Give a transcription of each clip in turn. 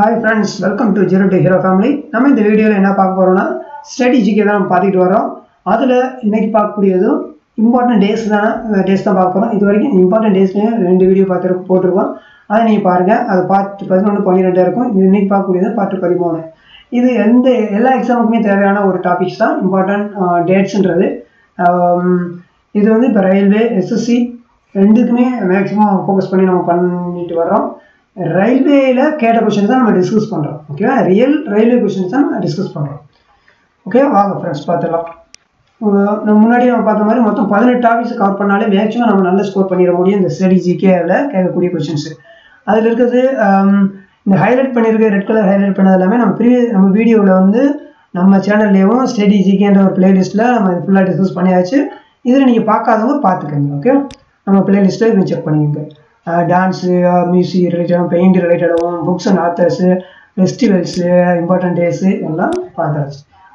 Hi friends, welcome to Zero to Hero family. நம்ம இந்த வீடியோல என்ன பார்க்க போறோம்னா ஸ்ட்ராட்டஜிக்கு தான் நம்ம பாத்திட்டு வரோம். அதுல இன்னைக்கு பார்க்க கூடியது இம்பார்ட்டன்ட் டேஸ் தான் பார்க்க போறோம். இதுவரைக்கும் இம்பார்ட்டன்ட் டேஸ்ல ரெண்டு வீடியோ போட்டுருக்கோம். அதை நீங்க பாருங்க. அது பார்ட் 11 12 இருக்கும். இன்னைக்கு பார்க்க கூடியது பார்ட் 13. இது எந்த எல்லா எக்ஸாமுக்குமே தேவையான ஒரு டாபிக்ஸ் தான் இம்பார்ட்டன்ட் டேட்ஸ்ன்றது. இது வந்து இப்போ ரயில்வே SSC ரெண்டுக்குமே மேக்ஸிமம் ஃபோக்கஸ் பண்ணி நம்ம பண்ணிட்டு வரோம். ரயில்வேல கேட்ட क्वेश्चंस தான் நம்ம டிஸ்கஸ் பண்றோம். ஓகேவா? ரியல் ரயில்வே क्वेश्चंस தான் டிஸ்கஸ் பண்றோம். ஓகே, வாங்க फ्रेंड्स பாத்துடலாம். நம்ம முன்னாடி நம்ம பார்த்த மாதிரி மொத்தம் 18 டாபிக்ஸ் கவர் பண்ணாலே மேக்ஸிமம் நம்ம நல்ல ஸ்கோர் பண்ணிர முடியும். இந்த ஸ்டடி GKல கேட்கக்கூடிய क्वेश्चंस அதுல இருக்குது. இந்த ஹைலைட் பண்ணிருக்க ரெட் கலர் ஹைலைட் பண்ணது எல்லாமே நம்ம நம்ம வீடியோல வந்து நம்ம சேனல்லேயும் ஸ்டடி GKன்ற ஒரு பிளேலிஸ்ட்ல நம்ம ஃபுல்லா டிஸ்கஸ் பண்ணியாச்சு. இதெல்லாம் நீங்க பார்க்காதவங்க பாத்துக்கங்க. ஓகே, நம்ம பிளேலிஸ்ட்டை நீங்க செக் பண்ணுங்க. Dance, music related, paint related, books and authors, festivals, important days, all parts.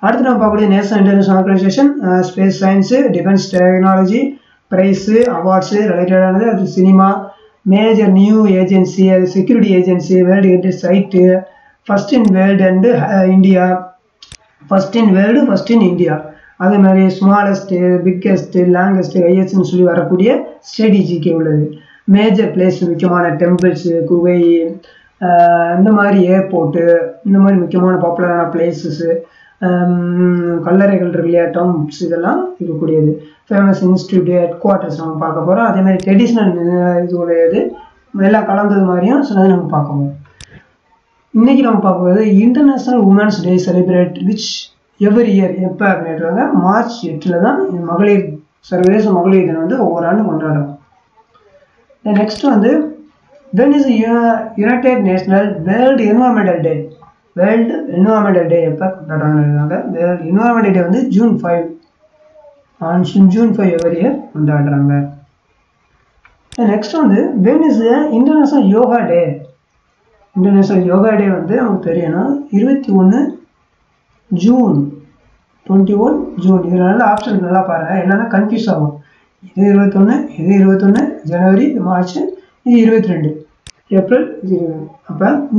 After that, we will discuss national and international organization, space science, defense technology, prize, awards related, cinema, major new agency, security agency, world heritage site, first in world and India, first in world, first in India. That is smallest, biggest, longest, highest, and so on. Strategy. Major places, much temples, Kuwait, airport, much popular places, color towns, famous institute, headquarters, traditional, International Women's Day celebrate, which every year, March 8th, Magali The next one is when is the United Nations World Environmental Day? World Environmental Day World Environmental Day is June 5. On June 5 every year. The next one is when is the International Yoga Day? International Yoga Day is 21 June. 21 June. This is option. It is confused. This is 21 January, March, this is 22 April, this is 22. Now, we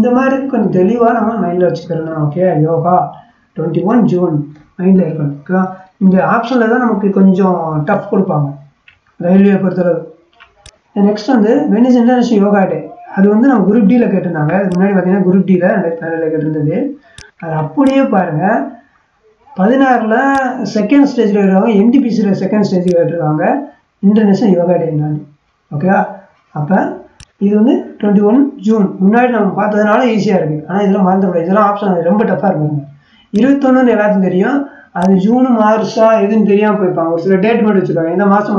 will check the mind. Yoga, 21 June, mind. This option we will tough. The next one is, when is International Yoga Day? That is the group D. The second stage is NTPC second stage. International Yoga Day. Okay, so this is 21 June. We will easy. This option is very tough. This is June, March, this is the date. This is the month. So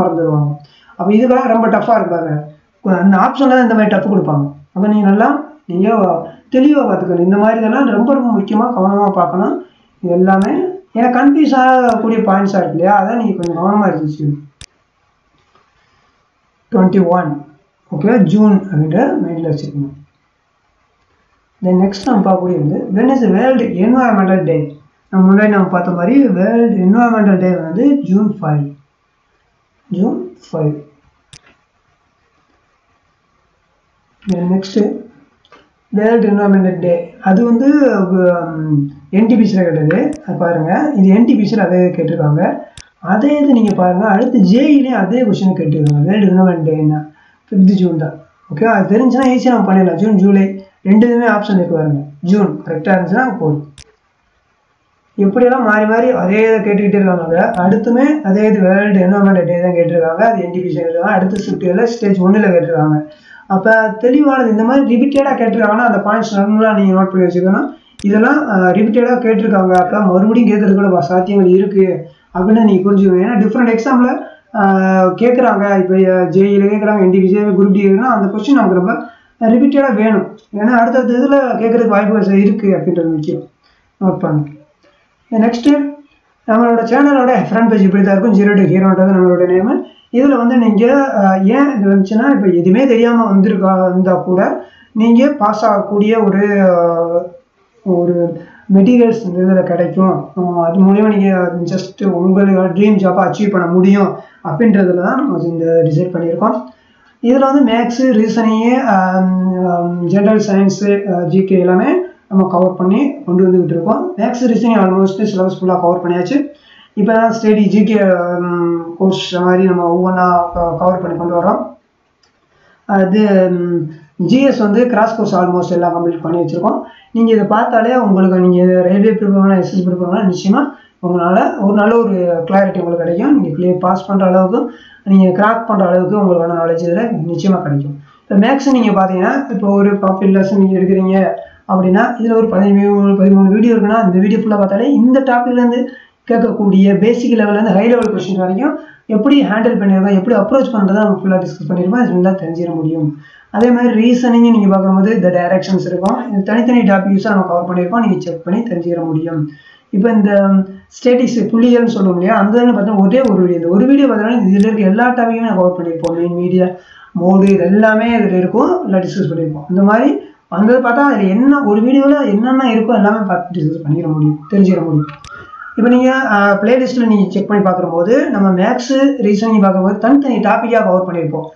this is very tough. This option is very tough. This is 21. Okay, June. The next one is when is the World Environmental Day? World Environmental Day is June 5. June 5. The next World Environmental Day. That is NTPC. This is NTPC. That is the J. That is the question. That is 5th June. Okay, that is the easy one. June, July. Two options. June, correct answer. Now, the World Environment Day. That is the NTPC. That is stage 1. If you repeat the points, அப்படினா நீ புரிஞ்சுவீங்க. Different एग्जामல கேக்குறாங்க. இப்போ ஜேஇல கேக்குறாங்க, NTPC group Tina அந்த question நமக்கு ரொம்ப ரிபீட்டடா வேணும். ஏன்னா அடுத்த இதுல கேக்குறதுக்கு வாய்ப்பு இருக்கு அப்படின்றது முக்கியம். நோட் பண்ணுங்க. நெக்ஸ்ட் நம்மளோட சேனலோட ஃப்ரண்ட் பேஜ் இப்படி தான் இருக்கும். Zero to Heroன்றது நம்மளோட நேம். இதுல வந்து நீங்க ஏன் இது வந்துச்சுனா இப்போ எதுமே தெரியாம வந்தா கூட நீங்க பாஸ் ஆக கூடிய ஒரு மெட்டீரியல்ஸ் இதெல்லாம் கிடைக்கும். அது மூலமா நீங்க ஜஸ்ட் உங்களோட ட்ரீம் ஜாப் அச்சீவ் பண்ண முடியும் அப்படின்றதுல தான் நம்ம இந்த டிசைட் பண்ணியிருக்கோம். இதெல்லாம் வந்து maths, reasoning, general science, GK எல்லாமே நம்ம கவர் பண்ணி கொண்டு வந்து விட்டுருக்கோம். மேக்ஸ் ரீசனிங் ஆல்மோஸ்ட் சிலபஸ் ஃபுல்லாக கவர் பண்ணியாச்சு. இப்போ தான் ஸ்டடி ஜிகே கோர்ஸ் மாதிரி நம்ம ஒவ்வொன்றா கவர் பண்ணி கொண்டு வரோம். அது ஜிஎஸ் வந்து கிராஸ் கோர்ஸ் ஆல்மோஸ்ட் எல்லாம் கம்ப்ளீட் பண்ணி வச்சுருக்கோம். நீங்கள் இதை பார்த்தாலே உங்களுக்கு நீங்கள் ரயில்வே ப்ரிப்பேர் எஸ்எஸ்சி ப்ரிப்பேர் நிச்சயமாக உங்களால் ஒரு நல்ல ஒரு கிளாரிட்டி உங்களுக்கு கிடைக்கும். நீங்கள் கிளியர் பாஸ் பண்ணுற அளவுக்கு நீங்கள் கிராக் பண்ணுற அளவுக்கு உங்களுக்கான நாலேஜ் இதில் நிச்சயமாக கிடைக்கும். இப்போ மேக்ஸ் நீங்கள் பார்த்தீங்கன்னா இப்போ ஒரு பாப்புலர் லெசன் நீங்கள் எடுக்கிறீங்க அப்படின்னா இதில் ஒரு 13 வீடியோ இருக்குன்னா இந்த வீடியோ ஃபுல்லாக பார்த்தாலே இந்த டாப்பிக்லேருந்து கேட்கக்கூடிய பேசிக் லெவல்லேருந்து ஹை லெவல் கொஸ்டின் வரைக்கும் எப்படி ஹேண்டில் பண்ணியிருக்கோம், எப்படி அப்ரோச் பண்ணுறதை நம்ம ஃபுல்லாக டிஸ்கஸ் பண்ணியிருக்கோம். அது ஃபுல்லாக தெரிஞ்சிட முடியும். அதே மாதிரி ரீசனிங் நீங்கள் பார்க்கும்போது இந்த டைரக்ஷன்ஸ் இருக்கும். இந்த தனித்தனி டாபிக்ஸாக நம்ம கவர் பண்ணியிருக்கோம். நீங்கள் செக் பண்ணி தெரிஞ்சிட முடியும். இப்போ இந்த ஸ்டேட்டிக்ஸ் புள்ளிகள்னு சொல்ல முடியாது, அந்த இதில் பார்த்தீங்கன்னா ஒரே ஒரு வீடியோ, இந்த ஒரு வீடியோ பார்த்தீங்கன்னா இதில் இருக்க எல்லா டாப்பிக்குமே நான் கவர் பண்ணியிருப்போம். மெயின் மீடியா மோடு இது எல்லாமே இதில் இருக்கும், எல்லாம் டிஸ்கஸ் பண்ணியிருப்போம். இந்த மாதிரி வந்தது பார்த்தா அதில் என்ன ஒரு வீடியோவில் என்னென்ன இருக்கோ எல்லாமே பார்த்து டிஸ்கஸ் பண்ணிக்கிற முடியும், தெரிஞ்சிட முடியும். இப்போ நீங்கள் பிளேலிஸ்ட்டில் நீங்கள் செக் பண்ணி பார்க்கும்போது நம்ம மேக்ஸு ரீசனிங் பார்க்கும்போது தனித்தனி டாப்பிக்காக கவர் பண்ணியிருப்போம்.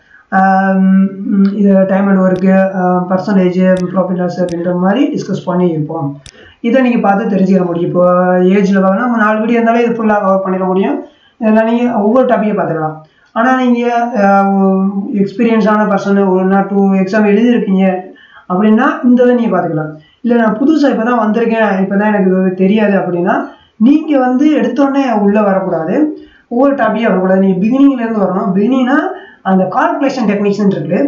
இது time and work, percentage, profit loss அப்படின்ற மாதிரி டிஸ்கஸ் பண்ணியிருப்போம். இதை நீங்கள் பார்த்து தெரிஞ்சுக்க முடியும். இப்போ ஏஜில் பார்த்தீங்கன்னா நம்ம 4 வீடியோ இருந்தாலே இது ஃபுல்லாக கவர் பண்ணிட முடியும். இதெல்லாம் நீங்கள் ஒவ்வொரு டாப்பிக்கே பார்த்துக்கலாம். ஆனால் நீங்கள் எக்ஸ்பீரியன்ஸான பர்சன் 1 or 2 எக்ஸாம் எழுதியிருக்கீங்க அப்படின்னா இந்த இதை நீங்கள் பார்த்துக்கலாம். இல்லை நான் புதுசாக இப்போ தான் வந்திருக்கேன், இப்போ தான் எனக்கு இது தெரியாது அப்படின்னா நீங்கள் வந்து எடுத்தோடனே உள்ளே வரக்கூடாது, ஒவ்வொரு டாப்பிக்காக வரக்கூடாது. நீங்கள் பிகினிங்லேருந்து வரணும். பிகினிங்னா அந்த கால்குலேஷன் டெக்னிக்ஸ்ன்னு இருக்குது,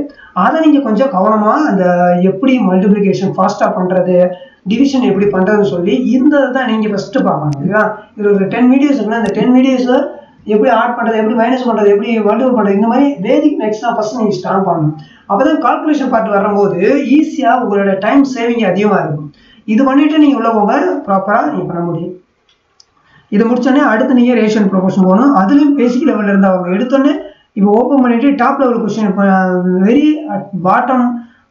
அதை நீங்கள் கொஞ்சம் கவனமாக அந்த எப்படி மல்டிப்ளிகேஷன் ஃபாஸ்ட்டாக பண்ணுறது, டிவிஷன் எப்படி பண்ணுறதுன்னு சொல்லி இந்த தான் நீங்கள் ஃபஸ்ட்டு பார்க்கணும். இல்லையா இதில் ஒரு 10 வீடியோஸ் இருக்குன்னா அந்த 10 வீடியோஸை எப்படி ஆட் பண்ணுறது, எப்படி மைனஸ் பண்ணுறது, எப்படி மல்டிபிள் பண்ணுறது, இந்த மாதிரி பேசிக் மேக்ஸ் தான் ஃபஸ்ட் நீங்கள் ஸ்டார்ட் பண்ணணும். அப்போ தான் கால்குலேஷன் பார்ட் வரும்போது ஈஸியாக உங்களோட டைம் சேவிங் அதிகமாக இருக்கும். இது பண்ணிவிட்டு நீங்கள் உள்ள போங்க, ப்ராப்பராக நீங்கள் பண்ண முடியும். இதை முடித்தோடனே அடுத்து நீங்கள் ரேஷியோ அண்ட் ப்ரொபோர்ஷன் போகணும். அதுலேயும் பேசிக் லெவலில் இருந்தால் அவங்க எடுத்தோடனே இப்போ ஓப்பன் பண்ணிவிட்டு டாப் லெவல் கொஸ்டின் இப்போ வெரி பாட்டம்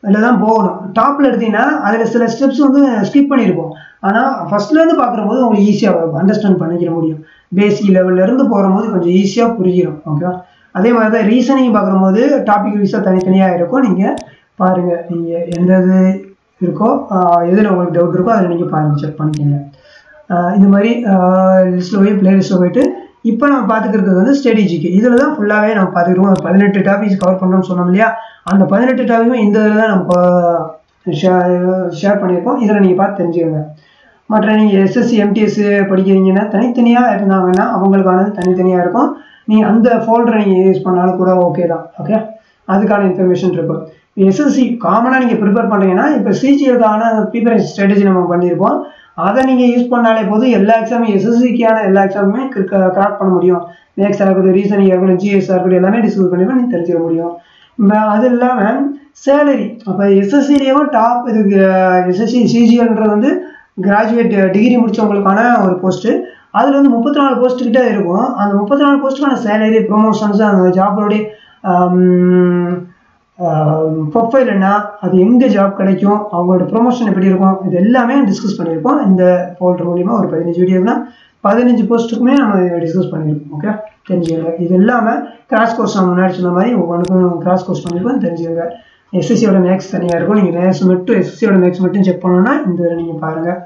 அதில் தான் போகணும். டாப்பில் எடுத்தீங்கன்னா அதில் சில ஸ்டெப்ஸ் வந்து ஸ்கிப் பண்ணியிருப்போம். ஆனால் ஃபஸ்ட்லேருந்து பார்க்குறபோது உங்களுக்கு ஈஸியாக அண்டர்ஸ்டாண்ட் பண்ணிக்கிற முடியும். பேசிக் லெவல்லேருந்து போகும்போது கொஞ்சம் ஈஸியாக புரிஞ்சிடும். ஓகேவா அதே மாதிரி தான் ரீசனிங் பார்க்கும்போது டாபிக் வைஸாக தனித்தனியாக இருக்கும். நீங்கள் பாருங்கள், நீங்கள் எந்த இது இருக்கோ, எதில் உங்களுக்கு டவுட் இருக்கோ அதில் நீங்கள் பாருங்கள், செக் பண்ணிக்கோங்க. இந்த மாதிரி லிஸ்ட்டில் போய் பிளேலிஸ்ட்டில் போய்ட்டு இப்போ நம்ம பார்த்துக்கிறது வந்து ஸ்டடி ஜிகே. இதில் தான் ஃபுல்லாகவே நம்ம பார்த்துக்கிறோம். ஒரு 18 டாபிக்ஸ் கவர் பண்ணணும்னு சொன்னோம் இல்லையா, அந்த 18 டாபிக்கும் இந்த இதில் தான் நம்ம ஷேர் பண்ணியிருக்கோம். இதில் நீங்கள் பார்த்து தெரிஞ்சுக்கோங்க. மற்ற நீங்கள் எஸ்எஸ்சி எம்டிஎஸ் படிக்கிறீங்கன்னா தனித்தனியாக இருந்தாங்கன்னா அவங்களுக்கானது தனித்தனியாக இருக்கும். நீங்கள் அந்த ஃபோல்டரை நீங்கள் யூஸ் பண்ணாலும் கூட ஓகே தான். ஓகே அதுக்கான இன்ஃபர்மேஷன் இருக்கும். எஸ்எஸ்சி காமனாக நீங்கள் ப்ரிப்பேர் பண்ணுறீங்கன்னா இப்போ சிஜிக்கான ப்ரிப்பரேஷன் ஸ்ட்ராட்டஜி நம்ம பண்ணியிருப்போம். அதை நீங்கள் யூஸ் பண்ணாலே போதும். எல்லா எக்ஸாமும் எஸ்எஸ்சிக்கான எல்லா எக்ஸாமுமே கிராக் பண்ண முடியும். மேக்ஸாக இருக்கட்டும், ரீசனிங்காக இருக்கட்டும், ஜிஎஸ்ஸாக இருக்கட்டும், எல்லாமே டிஸ்கஸ் பண்ணிப்போம், நீங்கள் தெரிஞ்சிக்க முடியும். அது இல்லாமல் சேலரி அப்போ எஸ்எஸ்சிலேயும் டாப் இதுக்கு எஸ்எஸ்சி சிஜிஎல்ன்றது வந்து கிராஜுவேட் டிகிரி முடித்தவங்களுக்கான ஒரு போஸ்ட்டு. அதில் வந்து 34 போஸ்ட்டுக்கிட்டே இருக்கும். அந்த 34 போஸ்ட்டுக்கான சேலரி, ப்ரொமோஷன்ஸு, அந்த ஜாபோடைய ப்ரொஃபைல் என்ன, அது எங்கே ஜாப் கிடைக்கும், அவங்களோட ப்ரொமோஷன் எப்படி இருக்கும், இது எல்லாமே டிஸ்கஸ் பண்ணியிருக்கோம். இந்த போல்டர் மூலிமா ஒரு 15 வீடியோனா 15 போஸ்ட்டுக்குமே நம்ம டிஸ்கஸ் பண்ணியிருக்கோம். ஓகே தெரிஞ்சுக்கோங்க. இது இல்லாமல் கிராஸ் கோர்ஸ் நம்ம முன்னாடி சொன்ன மாதிரி ஒவ்வொன்றுக்கும் கிராஸ் கோர்ஸ் பண்ணியிருக்கோம், தெரிஞ்சுக்கோங்க. எஸ்எஸ்சியோட மேக்ஸ் தனியாக இருக்கும். நீங்கள் மேக்ஸ் மட்டும் எஸ்எஸ்சியோட மேக்ஸ் மட்டும் செக் பண்ணணும்னா இந்த இதில் நீங்கள் பாருங்கள்.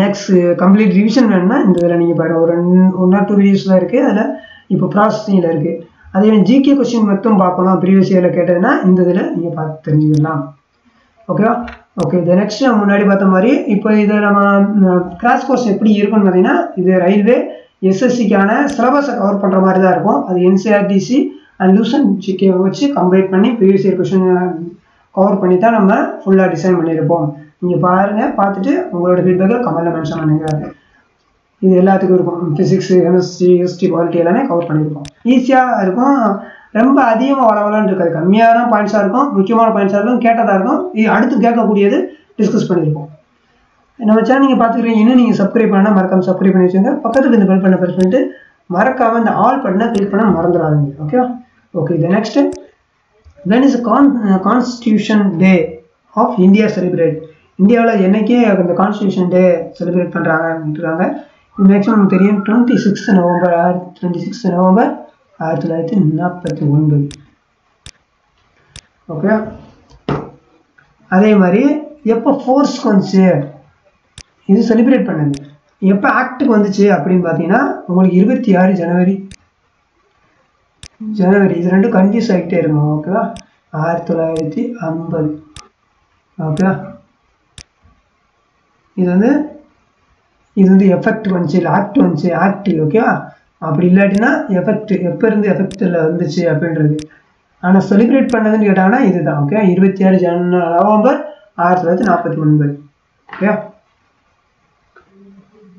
மேக்ஸ் கம்ப்ளீட் ரிவிஷன் வேணும்னா இந்த இதில் நீங்கள் பாருங்கள். ஒரு 1 or 2 வீடியோஸ் தான் இருக்குது. அதில் இப்போ ப்ராசஸிங்கில் இருக்குது. அதே ஜிகே கொஸ்டின் மட்டும் பார்க்கணும் ப்ரீவியஸ் இயரில் கேட்டதுன்னா இந்த இதில் நீங்கள் பார்த்து தெரிஞ்சுக்கலாம். ஓகேவா ஓகே இது நெக்ஸ்ட் நம்ம முன்னாடி பார்த்த மாதிரி இப்போ இதை நம்ம கிராஸ் கோர்ஸ் எப்படி இருக்குன்னு பார்த்தீங்கன்னா இது ரயில்வே எஸ்எஸ்சிக்கான சிலபஸை கவர் பண்ணுற மாதிரி தான் இருக்கும். அது என்சிஆர்டிசி அண்ட் லூசன் ஜிகே வச்சு கம்ப்ளீட் பண்ணி ப்ரீவியஸ் இயர் கொஸ்டின் கவர் பண்ணி தான் நம்ம ஃபுல்லாக டிசைன் பண்ணியிருப்போம். நீங்கள் பாருங்கள், பார்த்துட்டு உங்களோட ஃபீட்பேக்கை கமெண்ட்டில் மென்ஷன் பண்ணுங்கள். இது எல்லாத்துக்கும் இருக்கும். ஃபிசிக்ஸு, கெமிஸ்ட்ரி, ஹிஸ்ட்ரி, பாலிட்டி எல்லாமே கவர் பண்ணியிருக்கோம். ஈஸியாக இருக்கும். ரொம்ப அதிகமாக வளவலான்னு இருக்காது, கம்மியான பாயிண்ட்ஸாக இருக்கும், முக்கியமான பாயிண்ட்ஸாக இருக்கும், கேட்டதாக இருக்கும். அடுத்து கேட்கக்கூடியது டிஸ்கஸ் பண்ணியிருக்கோம். நம்ம சேனல் நீங்கள் பார்த்துக்கிறீங்க. இன்னும் நீங்கள் சப்ஸ்கிரைப் பண்ணால் மறக்காமல் சப்ஸ்கிரைப் பண்ணி வச்சுங்க. பக்கத்துக்கு இந்த பெல் பண்ண ப்ரெஸ் பண்ணிட்டு மறக்காமல் இந்த ஆல் பட்டனை கிளிக் பண்ண மறந்துடாதீங்க. ஓகேவா ஓகே இது next when is constitution day of India celebrate. இந்தியாவில் என்றைக்கே அந்த கான்ஸ்டியூஷன் டே செலிப்ரேட் பண்ணுறாங்க அப்படின்ட்டுருக்காங்க. மேக்ஸிமம் நமக்கு தெரியும் 26 நவம்பர் 1949. ஓகே அதே மாதிரி எப்ப ஃபோர்ஸ்க்கு வந்துச்சு இது सेलिब्रेट பண்ணது எப்ப ஆக்ட்க்கு வந்துச்சு அப்படினு பாத்தீங்கன்னா உங்களுக்கு 26 ஜனவரி இது ரெண்டும் கன்ஃபியூஸ் ஆகிட்டே இருக்கும் ஓகேவா 1950 ஓகேவா இது வந்து எஃபெக்ட் வந்துச்சு இல்ல ஆக்ட் வந்துச்சு ஆக்ட் ஓகேவா அப்படி இல்லட்டினா எஃபெக்ட் எப்ப இருந்து எஃபெக்ட்ல வந்துச்சு அப்படின்றது ஆனா सेलिब्रेट பண்ணதுன்னு கேட்டானா இதுதான் okay 26 November 1949 okay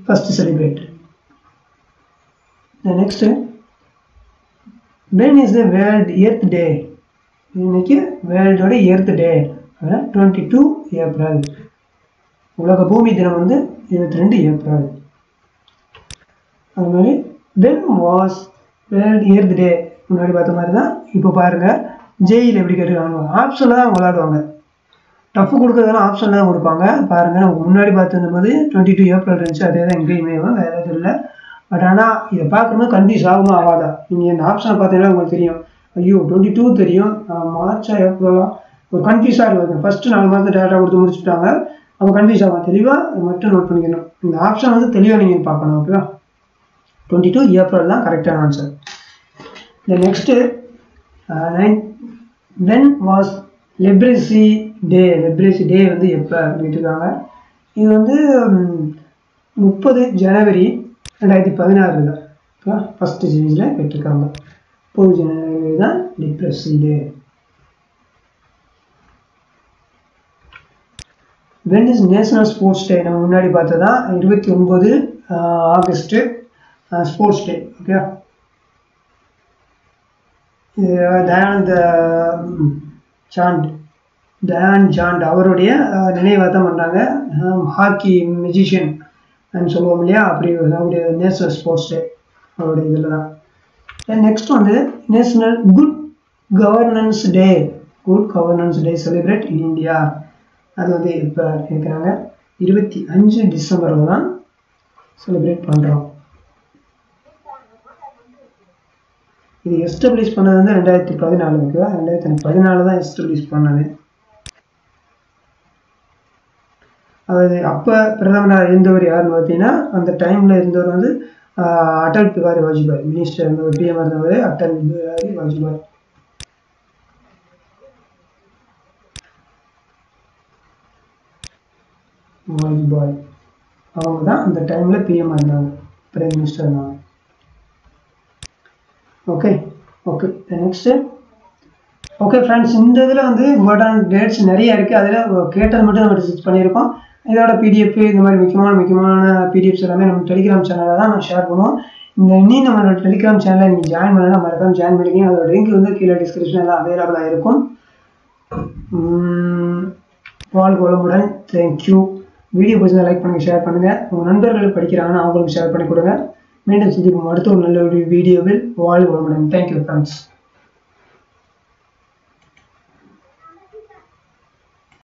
first celebrate the next when is the world earth day இன்னைக்கு world earth day 22 ஏப்ரல் உலக பூமி தினம் வந்து 22 ஏப்ரல் அதுமாரி when was world earth day முன்னாடி பார்த்த மாதிரி தான் இப்போ பாருங்க ஜேயில் எப்படி கேட்கறாங்க ஆப்ஷன்ல தான் விளையாடுவாங்க டஃப் கொடுக்கிறதுனா ஆப்ஷன்ல தான் கொடுப்பாங்க பாருங்க நமக்கு முன்னாடி பார்த்த மாதிரி 22 ஏப்ரல் இருந்துச்சு அதே தான் இங்கேயுமே வேற எதுவும் இல்லை பட் ஆனால் இதை பார்க்கும்போது கன்ஃபியூஸ் ஆகுமா ஆகாதா நீங்கள் இந்த ஆப்ஷனை பார்த்தீங்கன்னா உங்களுக்கு தெரியும் ஐயோ 22 தெரியும் மார்ச்சா ஏப்ரலா ஒரு கன்ஃபியூஸாக இருக்கும் ஃபர்ஸ்ட் 4 மாதம் டேட்டா கொடுத்து முடிச்சுட்டாங்க அவங்க கன்ஃபியூஸ் ஆகும் தெளிவாக மட்டும் நோட் பண்ணிக்கணும் இந்த ஆப்ஷன் வந்து தெளிவாக நீங்கள் பார்க்கணும் ஓகேவா 22 ஏப்ரல் தான் கரெக்டான answer the next when was leprosy day வந்து எப்ப கேட்டிருக்காங்க இது வந்து 30 ஜனவரி 2016 தான் ஓகே ஃபர்ஸ்ட் சீரிஸ்ல கேட்டிருக்காங்க 30 ஜனவரி தான் leprosy day when is national sports day நம்ம முன்னாடி பார்த்ததா 29 August sports day okay Dayanand Chand அவருடைய நினைவாக தான் பண்ணுறாங்க ஹாக்கி மியூசிஷியன் சொல்லுவோம் இல்லையா அப்படி அவருடைய நேஷனல் ஸ்போர்ட்ஸ் டே அவருடைய இதில் தான் நெக்ஸ்ட் வந்து national good governance day celebrate in India அது வந்து இப்போ கேட்குறாங்க 25 டிசம்பரில் தான் செலிப்ரேட் பண்ணுறோம் இது எஸ்டாப்ளிஷ் பண்ணது வந்து 2014 ஓகேவா 2014 தான் எஸ்டாப்ளிஷ் பண்ணது அதாவது அப்போ பிரதமராக இருந்தவர் யாருன்னு பார்த்தீங்கன்னா அந்த டைமில் இருந்தவர் வந்து அடல் பிஹாரி வாஜ்பாய் மினிஸ்டர் இருந்தவர் பிஎம் இருந்தவர் அடல் பிஹாரி வாஜ்பாய் அவங்க தான் அந்த டைமில் பிஎம் இருந்தாங்க பிரைம் மினிஸ்டர் இருந்தாங்க okay the next okay friends இந்த இதுல வந்து இம்பார்ட்டன்ட் டேட்ஸ் நிறைய இருக்கு அதுல கேட்டது மட்டும் நம்ம டிஸ்கஸ் பண்ணியிருக்கோம் இதோட pdf இந்த மாதிரி முக்கியமான pdfs எல்லாமே நம்ம டெலிகிராம் சேனல்ல தான் நான் ஷேர் பண்ணுவோம் இந்த இன்னும் நம்ம டெலிகிராம் சேனல்ல நீங்க ஜாயின் பண்ணா மறக்காம ஜாயின் பண்ணிக்கங்க அதோட லிங்க் வந்து கீழ டிஸ்கிரிப்ஷன்ல அவேலபிளா இருக்கும் வாழ்கோளமுடன் thank you வீடியோ பிடிச்சா லைக் பண்ணுங்க ஷேர் பண்ணுங்க உங்க நண்பர்களுக்கு படிக்கிறாங்கன்னா அவங்களுக்கு ஷேர் பண்ணி கொடுங்க மீண்டும் சந்திக்கும் அடுத்த ஒரு நல்ல வீடியோவில் வாழ்க வளமுடன் thank you friends